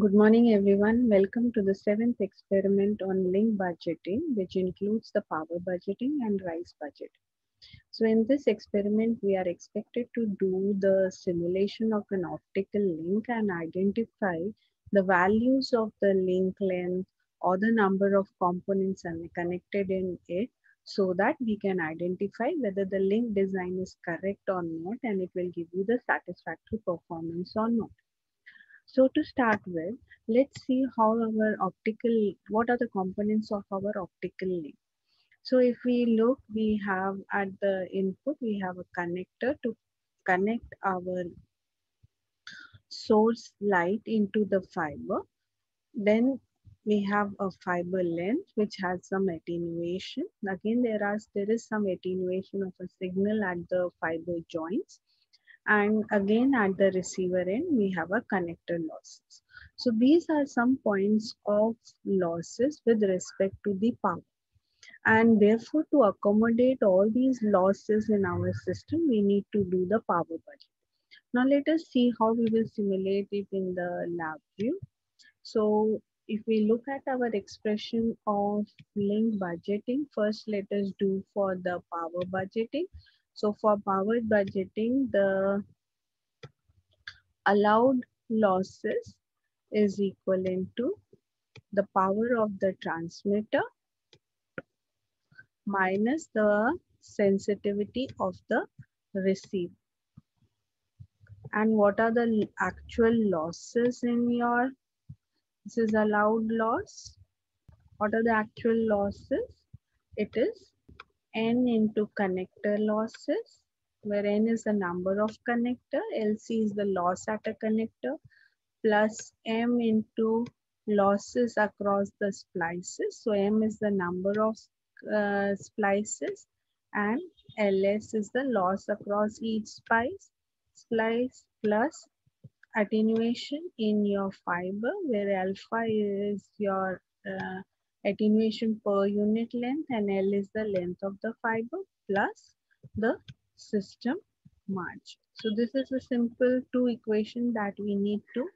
Good morning, everyone. Welcome to the 7th experiment on link budgeting, which includes the power budgeting and rice budget. So in this experiment, we are expected to do the simulation of an optical link and identify the values of the link length or the number of components connected in it so that we can identify whether the link design is correct or not, and it will give you the satisfactory performance or not. So to start with, let's see what are the components of our optical link. So if we look, we have at the input, we have a connector to connect our source light into the fiber. Then we have a fiber length, which has some attenuation. Again, there is some attenuation of a signal at the fiber joints. And again, at the receiver end, we have a connector losses. So these are some points of losses with respect to the power. And therefore, to accommodate all these losses in our system, we need to do the power budget. Now let us see how we will simulate it in the lab view. So if we look at our expression of link budgeting, first let us do for the power budgeting. So for power budgeting, the allowed losses is equivalent to the power of the transmitter minus the sensitivity of the receiver. And what are the actual losses in your, this is allowed loss. What are the actual losses? It is N into connector losses, where N is the number of connector, LC is the loss at a connector, plus M into losses across the splices. So M is the number of splices and LS is the loss across each splice, plus attenuation in your fiber, where alpha is your attenuation per unit length and L is the length of the fiber, plus the system margin. So this is a simple two equation that we need to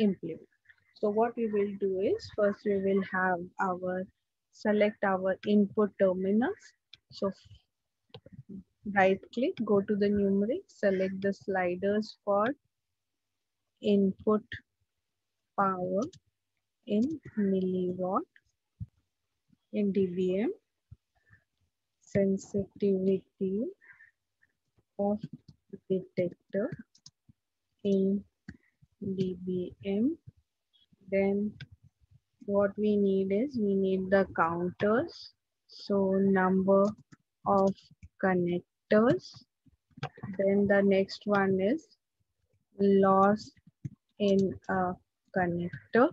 implement. So what we will do is, first we will have select our input terminals. So right click, go to the numeric, select the sliders for input power in milliwatt, in dBm, sensitivity of detector in dBm. Then what we need is, we need the counters. So number of connectors. Then the next one is loss in a connector.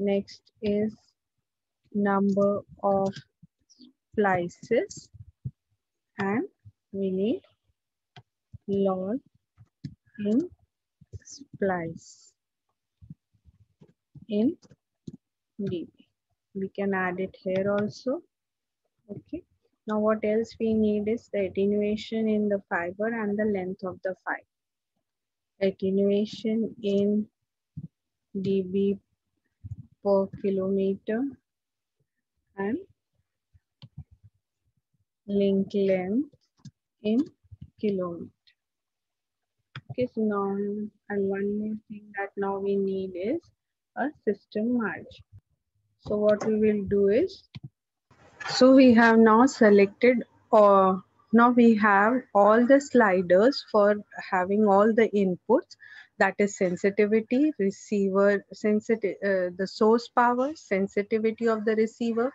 Next is number of splices, and we need loss in splice in dB. We can add it here also. Okay, now what else we need is the attenuation in the fiber and the length of the fiber. Attenuation in dB per kilometer and link length in kilometer. Okay, so now, and one more thing that now we need is a system margin. So what we will do is, so we have now selected, or now we have all the sliders for having all the inputs, that is sensitivity, receiver, the source power, sensitivity of the receiver,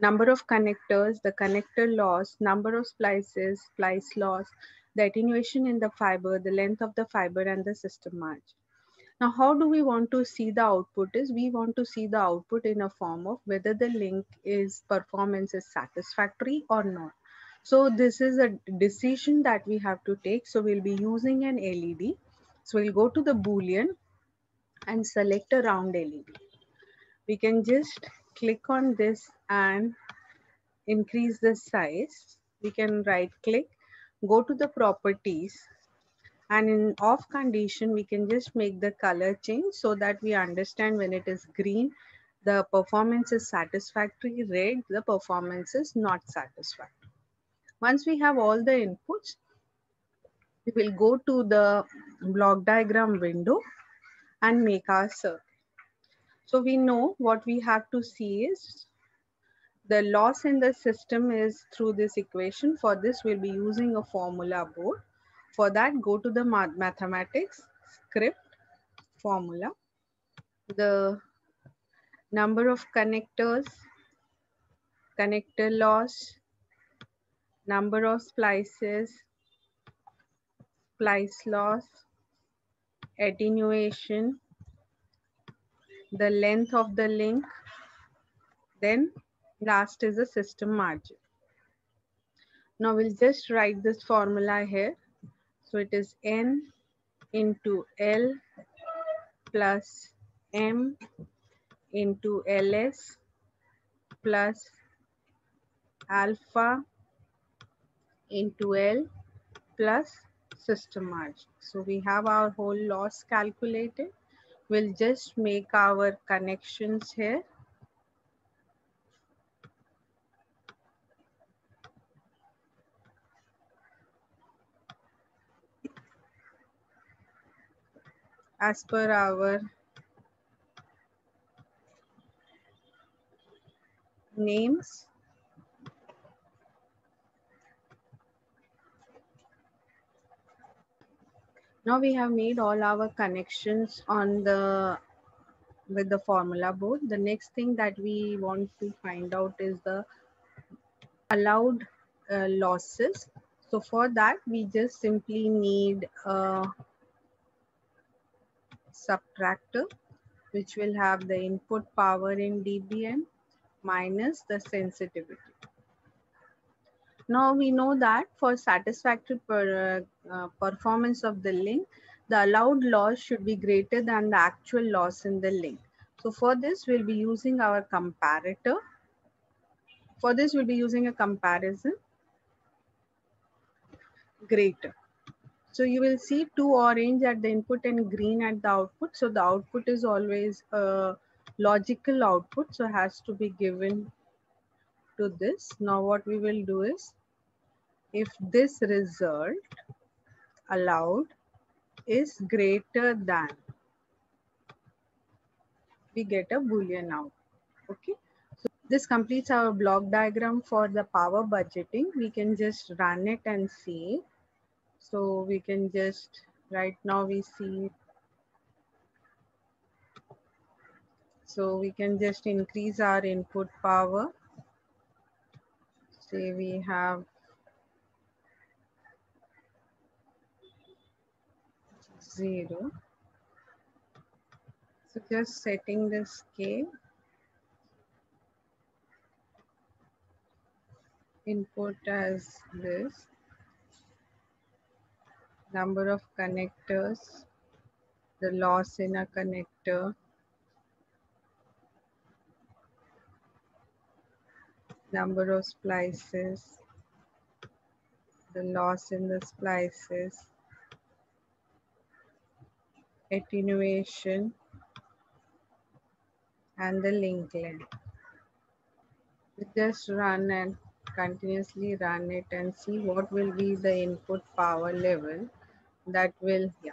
number of connectors, the connector loss, number of splices, splice loss, the attenuation in the fiber, the length of the fiber, and the system margin. Now, how do we want to see the output is, we want to see the output in a form of whether the link performance is satisfactory or not. So this is a decision that we have to take. So we'll be using an LED. So we'll go to the Boolean and select a round LED. We can just click on this and increase the size. We can right click, go to the properties, And in off condition, we can just make the color change so that we understand when it is green, the performance is satisfactory, red, the performance is not satisfactory. Once we have all the inputs, we will go to the block diagram window and make our circuit. So we know what we have to see is the loss in the system is through this equation. For this, we'll be using a formula board. For that, go to the mathematics script formula, the number of connectors, connector loss, number of splices, splice loss, attenuation, the length of the link, then last is the system margin. Now we'll just write this formula here. So it is N into L plus M into LS plus alpha into L plus system margin. So we have our whole loss calculated. We'll just make our connections here. As per our names, now we have made all our connections on the with the formula board. The next thing that we want to find out is the allowed losses. So for that, we just simply need subtractor, which will have the input power in dBm minus the sensitivity. Now we know that for satisfactory performance of the link, the allowed loss should be greater than the actual loss in the link. So for this, we'll be using our comparator. For this, we'll be using a comparison greater. So you will see two orange at the input and green at the output. So the output is always a logical output. So has to be given to this. Now what we will do is, if this result allowed is greater than, we get a Boolean output. Okay. So this completes our block diagram for the power budgeting. We can just run it and see. So we can just, right now we see, so we can just increase our input power. Say we have 0. So just setting the scale, input as this. Number of connectors, the loss in a connector, number of splices, the loss in the splices, attenuation, and the link length. Just run and continuously run it and see what will be the input power level. That will, yeah,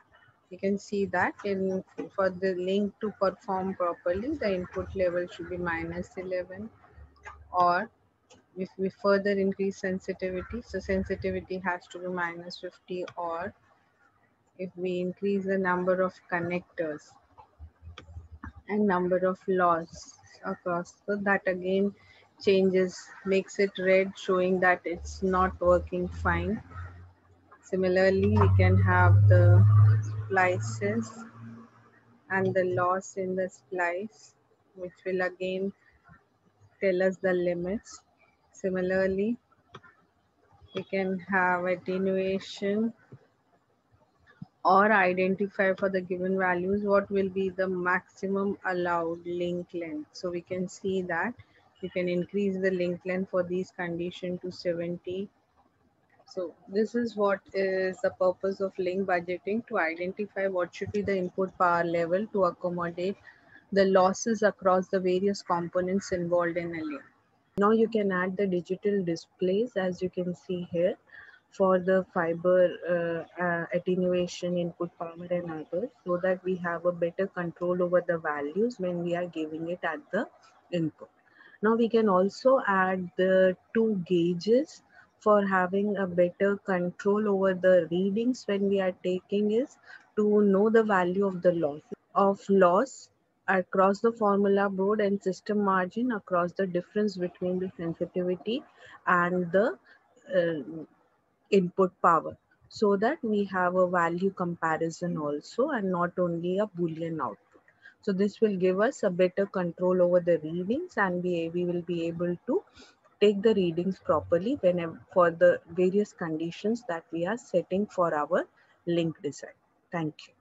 you can see that in for the link to perform properly, the input level should be -11, or if we further increase sensitivity, so sensitivity has to be -50, or if we increase the number of connectors and number of loss across, so that again changes, makes it red, showing that it's not working fine. Similarly, we can have the splices and the loss in the splice, which will again tell us the limits. Similarly, we can have attenuation or identify for the given values what will be the maximum allowed link length. So we can see that you can increase the link length for these conditions to 70. So this is what is the purpose of link budgeting, to identify what should be the input power level to accommodate the losses across the various components involved in a link. Now you can add the digital displays, as you can see here, for the fiber attenuation, input power and others, so that we have a better control over the values when we are giving it at the input. Now we can also add the two gauges for having a better control over the readings when we are taking is to know the value of the loss across the formula board and system margin, across the difference between the sensitivity and the input power, so that we have a value comparison also and not only a Boolean output. So this will give us a better control over the readings, and we will be able to take the readings properly whenever for the various conditions that we are setting for our link design. Thank you.